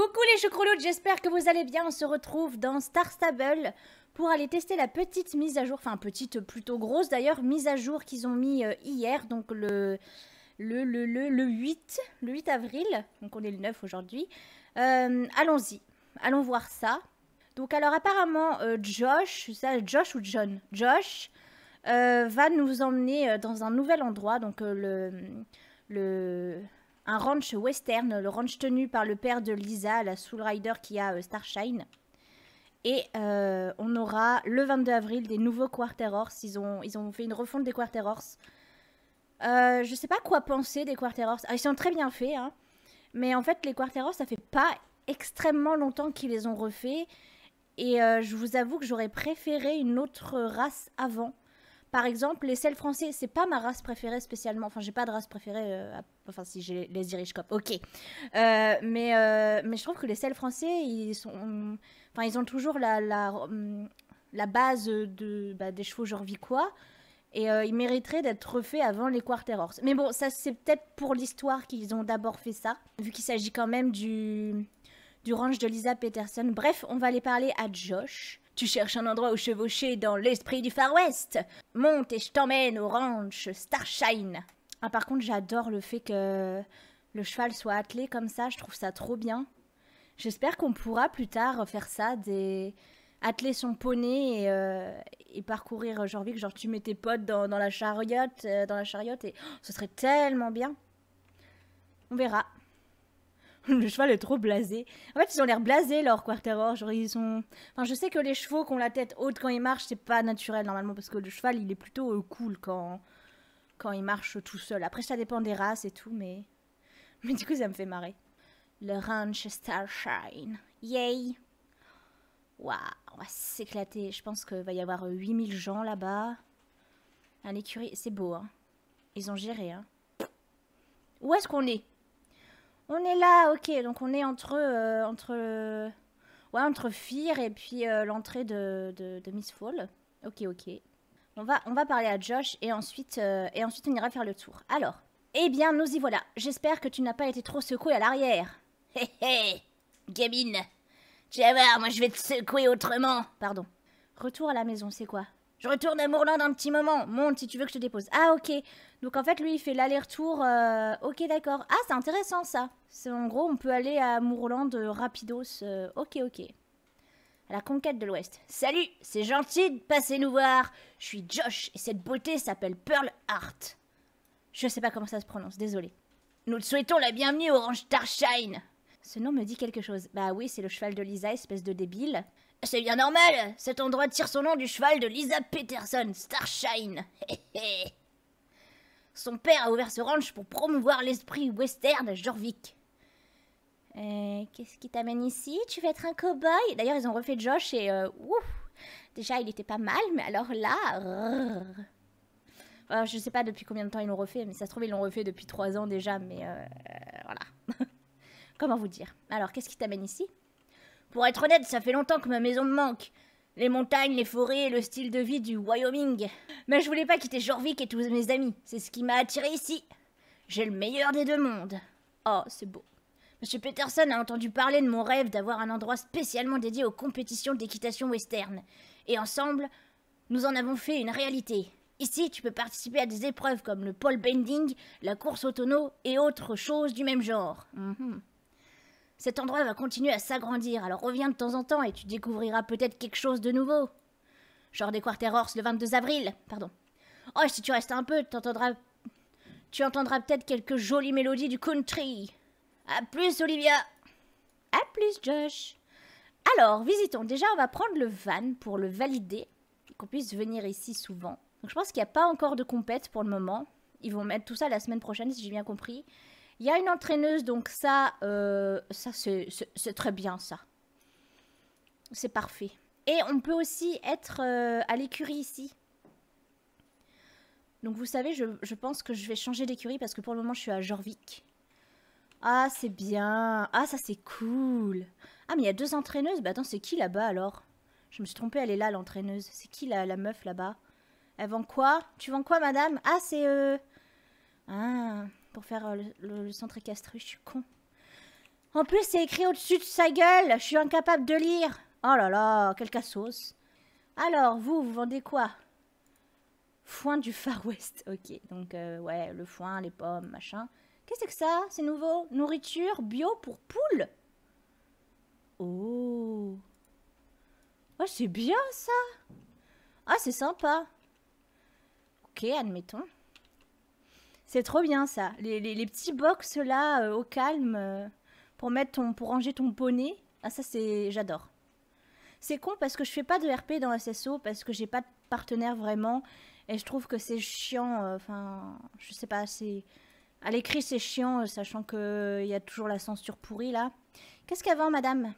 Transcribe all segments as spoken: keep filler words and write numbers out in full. Coucou les choucroutes, j'espère que vous allez bien. On se retrouve dans Star Stable pour aller tester la petite mise à jour, enfin petite plutôt grosse d'ailleurs, mise à jour qu'ils ont mis hier, donc le, le, le, le, le huit, le huit avril, donc on est le neuf aujourd'hui. Euh, Allons-y, allons voir ça. Donc alors apparemment euh, Josh, ça, Josh ou John, Josh euh, va nous emmener dans un nouvel endroit, donc euh, le... le un ranch western, le ranch tenu par le père de Lisa, la soul rider qui a euh, Starshine. Et euh, on aura le vingt-deux avril des nouveaux Quarter Horse. Ils ont, ils ont fait une refonte des Quarter Horse. Euh, je sais pas quoi penser des Quarter Horse. Ah, ils sont très bien faits, hein. Mais en fait, les Quarter Horse, ça fait pas extrêmement longtemps qu'ils les ont refaits. Et euh, je vous avoue que j'aurais préféré une autre race avant. Par exemple, les selles français, c'est pas ma race préférée spécialement. Enfin, j'ai pas de race préférée. Euh, à... Enfin, si, j'ai les Irish Cob, ok. Euh, mais, euh, mais je trouve que les selles français, ils sont... Enfin, ils ont toujours la, la, la base de, bah, des chevaux genre Vicois. Et euh, ils mériteraient d'être refaits avant les Quarter Horse. Mais bon, ça, c'est peut-être pour l'histoire qu'ils ont d'abord fait ça. Vu qu'il s'agit quand même du, du ranch de Lisa Peterson. Bref, on va aller parler à Josh. Tu cherches un endroit où chevaucher dans l'esprit du Far West. Monte et je t'emmène au ranch Starshine. Ah, par contre, j'adore le fait que le cheval soit attelé comme ça. Je trouve ça trop bien. J'espère qu'on pourra plus tard faire ça, des... atteler son poney et, euh, et parcourir Jorvik. Genre, tu mets tes potes dans, dans la chariote, euh, dans la chariote et oh, ce serait tellement bien. On verra. Le cheval est trop blasé. En fait, ils ont l'air blasés, leur Quarter Horse. Genre, ils sont... Enfin, je sais que les chevaux qui ont la tête haute quand ils marchent, c'est pas naturel, normalement, parce que le cheval, il est plutôt euh, cool quand... quand il marche tout seul. Après, ça dépend des races et tout, mais... Mais du coup, ça me fait marrer. Le Ranch Starshine. Yay! Waouh, on va s'éclater. Je pense qu'il va y avoir huit mille gens là-bas. Un écurie... C'est beau, hein. Ils ont géré, hein. Où est-ce qu'on est ? On est là, ok, donc on est entre euh, entre, euh, ouais, entre Fire et puis euh, l'entrée de, de, de Miss Fall. Ok, ok. On va, on va parler à Josh et ensuite, euh, et ensuite on ira faire le tour. Alors, eh bien nous y voilà. J'espère que tu n'as pas été trop secoué à l'arrière. Hé hey, hé, hey, gamine. Tu vas voir, moi je vais te secouer autrement. Pardon. Retour à la maison, c'est quoi? Je retourne à Mourland un petit moment. Monte si tu veux que je te dépose. Ah, ok. Donc, en fait, lui, il fait l'aller-retour. Euh... Ok, d'accord. Ah, c'est intéressant, ça. En gros, on peut aller à Mourland euh, rapidos. Euh... Ok, ok. À la conquête de l'Ouest. Salut, c'est gentil de passer nous voir. Je suis Josh et cette beauté s'appelle Pearl Heart. Je sais pas comment ça se prononce, désolé. Nous te souhaitons la bienvenue au ranch Starshine. Ce nom me dit quelque chose. Bah oui, c'est le cheval de Lisa, espèce de débile. C'est bien normal, cet endroit tire son nom du cheval de Lisa Peterson, Starshine. Son père a ouvert ce ranch pour promouvoir l'esprit western à Jorvik. Euh, Qu'est-ce qui t'amène ici? Tu veux être un cow-boy? D'ailleurs, ils ont refait Josh et... Euh, ouf, déjà, il était pas mal, mais alors là... Rrr. Alors, je sais pas depuis combien de temps ils l'ont refait, mais ça se trouve, ils l'ont refait depuis trois ans déjà, mais... Euh, voilà. Comment vous dire? Alors, qu'est-ce qui t'amène ici? Pour être honnête, ça fait longtemps que ma maison me manque. Les montagnes, les forêts et le style de vie du Wyoming. Mais je voulais pas quitter Jorvik et tous mes amis. C'est ce qui m'a attiré ici. J'ai le meilleur des deux mondes. Oh, c'est beau. Monsieur Peterson a entendu parler de mon rêve d'avoir un endroit spécialement dédié aux compétitions d'équitation western. Et ensemble, nous en avons fait une réalité. Ici, tu peux participer à des épreuves comme le pole bending, la course au tonneau et autres choses du même genre. Mm-hmm. Cet endroit va continuer à s'agrandir, alors reviens de temps en temps et tu découvriras peut-être quelque chose de nouveau. Genre des Quarter Horse le vingt-deux avril, pardon. Oh, si tu restes un peu, t'entendras... tu entendras peut-être quelques jolies mélodies du country. A plus, Olivia. A plus, Josh. Alors, visitons. Déjà, on va prendre le van pour le valider, qu'on puisse venir ici souvent. Donc, je pense qu'il n'y a pas encore de compète pour le moment. Ils vont mettre tout ça la semaine prochaine, si j'ai bien compris. Il y a une entraîneuse, donc ça, euh, ça c'est très bien, ça. C'est parfait. Et on peut aussi être euh, à l'écurie ici. Donc vous savez, je, je pense que je vais changer d'écurie parce que pour le moment, je suis à Jorvik. Ah, c'est bien. Ah, ça c'est cool. Ah, mais il y a deux entraîneuses. Bah attends, c'est qui là-bas alors? Je me suis trompée, elle est là, l'entraîneuse. C'est qui la, la meuf là-bas? Elle vend quoi? Tu vends quoi, madame? Ah, c'est... Euh... Ah... Pour faire le, le, le centre équestre, je suis con. En plus, c'est écrit au-dessus de sa gueule. Je suis incapable de lire. Oh là là, quel cassos. Alors, vous, vous vendez quoi? Foin du Far West. Ok, donc, euh, ouais, le foin, les pommes, machin. Qu'est-ce que c'est que ça? C'est nouveau. Nourriture bio pour poules. Oh. Oh, c'est bien, ça. Ah, c'est sympa. Ok, admettons. C'est trop bien, ça. Les, les, les petits box, là, euh, au calme, euh, pour mettre ton, pour ranger ton poney. Ah, ça, c'est... J'adore. C'est con parce que je fais pas de R P dans S S O, parce que j'ai pas de partenaire vraiment, et je trouve que c'est chiant, enfin, euh, je sais pas, c'est... À l'écrit, c'est chiant, euh, sachant qu'il euh, y a toujours la censure pourrie, là. Qu'est-ce qu'elle vend, madame?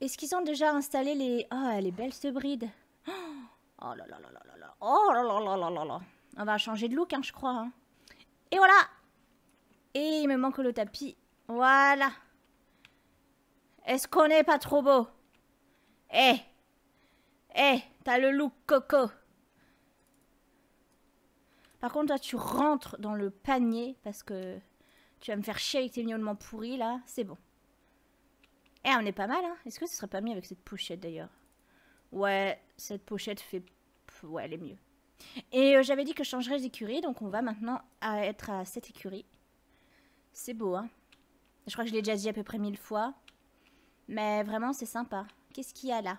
Est-ce qu'ils ont déjà installé les... Oh, elle est belle, cette bride. Oh là là là là là là. Oh là là là là là là. On va changer de look, hein, je crois. Hein. Et voilà. Et il me manque le tapis. Voilà. Est-ce qu'on n'est pas trop beau? Eh, eh, t'as le look coco. Par contre, toi, tu rentres dans le panier parce que tu vas me faire chier avec tes miaulements pourris, là. C'est bon. Eh, on est pas mal, hein. Est-ce que ce serait pas mieux avec cette pochette, d'ailleurs? Ouais, cette pochette fait... Ouais, elle est mieux. Et euh, j'avais dit que je changerais d'écurie, donc on va maintenant à être à cette écurie. C'est beau, hein. Je crois que je l'ai déjà dit à peu près mille fois. Mais vraiment, c'est sympa. Qu'est-ce qu'il y a là?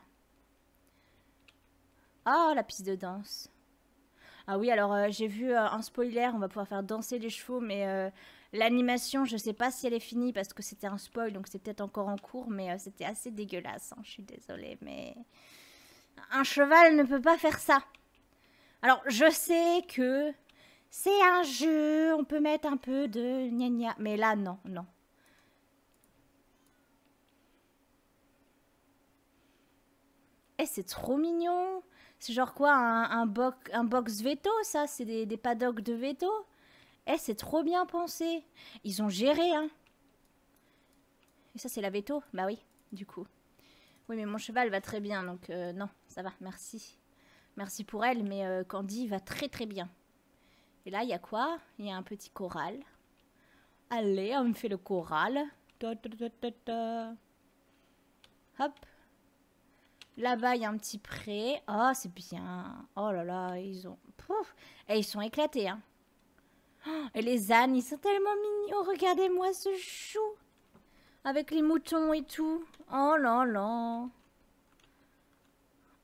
Oh, la piste de danse. Ah oui, alors euh, j'ai vu euh, un spoiler, on va pouvoir faire danser les chevaux, mais euh, l'animation, je sais pas si elle est finie parce que c'était un spoil, donc c'est peut-être encore en cours, mais euh, c'était assez dégueulasse, hein, je suis désolée, mais... Un cheval ne peut pas faire ça. Alors, je sais que c'est un jeu, on peut mettre un peu de gna gna, mais là, non, non. Eh, c'est trop mignon. C'est genre quoi, un, un, box, un box veto, ça? C'est des, des paddocks de veto? Eh, c'est trop bien pensé. Ils ont géré, hein. Et ça, c'est la veto? Bah oui, du coup. Oui, mais mon cheval va très bien, donc euh, non, ça va, merci. Merci pour elle, mais euh, Candy va très très bien. Et là, il y a quoi? Il y a un petit choral. Allez, on me fait le choral. Ta, ta, ta, ta, ta. Hop. Là-bas, il y a un petit pré. Oh, c'est bien. Oh là là, ils ont... Pouf. Et ils sont éclatés, hein. Et les ânes, ils sont tellement mignons. Regardez-moi ce chou. Avec les moutons et tout. Oh là là.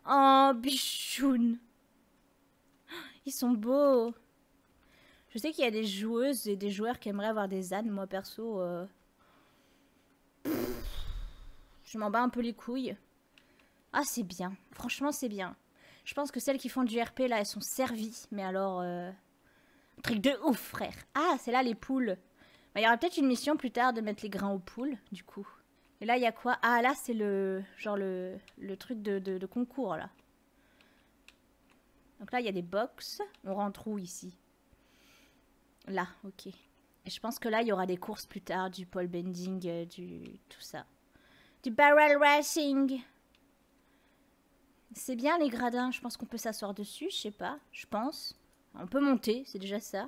Oh, bichoune. Ils sont beaux. Je sais qu'il y a des joueuses et des joueurs qui aimeraient avoir des ânes. Moi, perso, euh... Pff, je m'en bats un peu les couilles. Ah, c'est bien. Franchement, c'est bien. Je pense que celles qui font du R P, là, elles sont servies. Mais alors, euh... un truc de ouf, frère. Ah, c'est là les poules. Il y aura peut-être une mission plus tard de mettre les grains aux poules, du coup. Et là, il y a quoi? Ah, là, c'est le genre le, le truc de, de, de concours, là. Donc là, il y a des box. On rentre où, ici? Là, ok. Et je pense que là, il y aura des courses plus tard, du pole bending, du... tout ça. Du barrel racing. C'est bien, les gradins. Je pense qu'on peut s'asseoir dessus, je sais pas. Je pense. On peut monter, c'est déjà ça.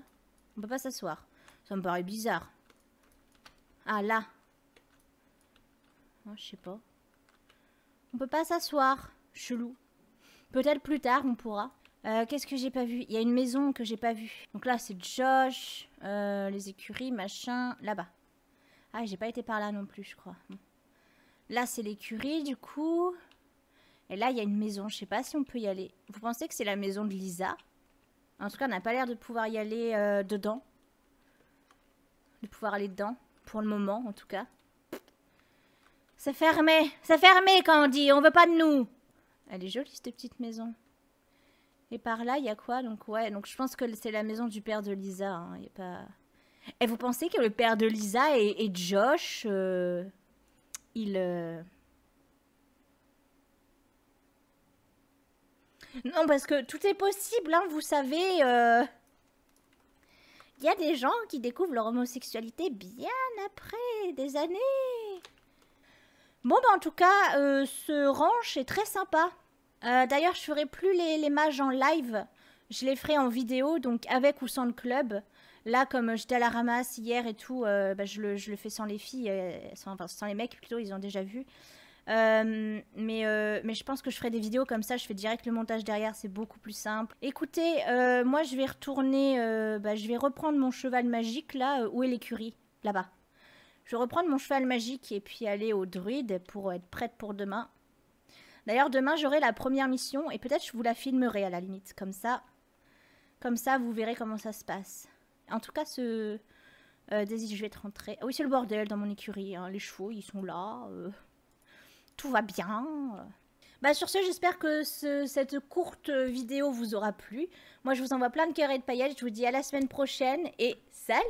On peut pas s'asseoir. Ça me paraît bizarre. Ah, là. Oh, je sais pas. On peut pas s'asseoir. Chelou. Peut-être plus tard, on pourra. Euh, Qu'est-ce que j'ai pas vu? Il y a une maison que j'ai pas vue. Donc là, c'est Josh, euh, les écuries, machin, là-bas. Ah, j'ai pas été par là non plus, je crois. Là, c'est l'écurie, du coup. Et là, il y a une maison. Je sais pas si on peut y aller. Vous pensez que c'est la maison de Lisa? En tout cas, on n'a pas l'air de pouvoir y aller euh, dedans. De pouvoir aller dedans. Pour le moment, en tout cas. C'est fermé. C'est fermé, Candy. On veut pas de nous. Elle est jolie, cette petite maison. Et par là, il y a quoi? Donc, ouais. Donc, je pense que c'est la maison du père de Lisa. Hein. Y a pas... Et vous pensez que le père de Lisa et, et Josh... Euh, il... Euh... Non, parce que tout est possible, hein. Vous savez... Euh... Il y a des gens qui découvrent leur homosexualité bien après des années. Bon, bah en tout cas, euh, ce ranch est très sympa. Euh, D'ailleurs, je ferai plus les, les mages en live. Je les ferai en vidéo, donc avec ou sans le club. Là, comme j'étais à la ramasse hier et tout, euh, bah, je, le, je le fais sans les filles, euh, sans, enfin, sans les mecs plutôt, ils ont déjà vu. Euh, mais, euh, mais je pense que je ferai des vidéos comme ça, je fais direct le montage derrière, c'est beaucoup plus simple. Écoutez, euh, moi je vais retourner, euh, bah, je vais reprendre mon cheval magique là, où est l'écurie, là-bas. Je vais reprendre mon cheval magique et puis aller au druide pour être prête pour demain. D'ailleurs demain j'aurai la première mission et peut-être je vous la filmerai à la limite, comme ça, comme ça vous verrez comment ça se passe. En tout cas, ce... Euh, Daisy, je vais te rentrer. Ah oui, c'est le bordel dans mon écurie, hein. Les chevaux, ils sont là. Euh... Tout va bien. Bah, sur ce, j'espère que ce... cette courte vidéo vous aura plu. Moi, je vous envoie plein de cœurs et de paillettes. Je vous dis à la semaine prochaine et salut!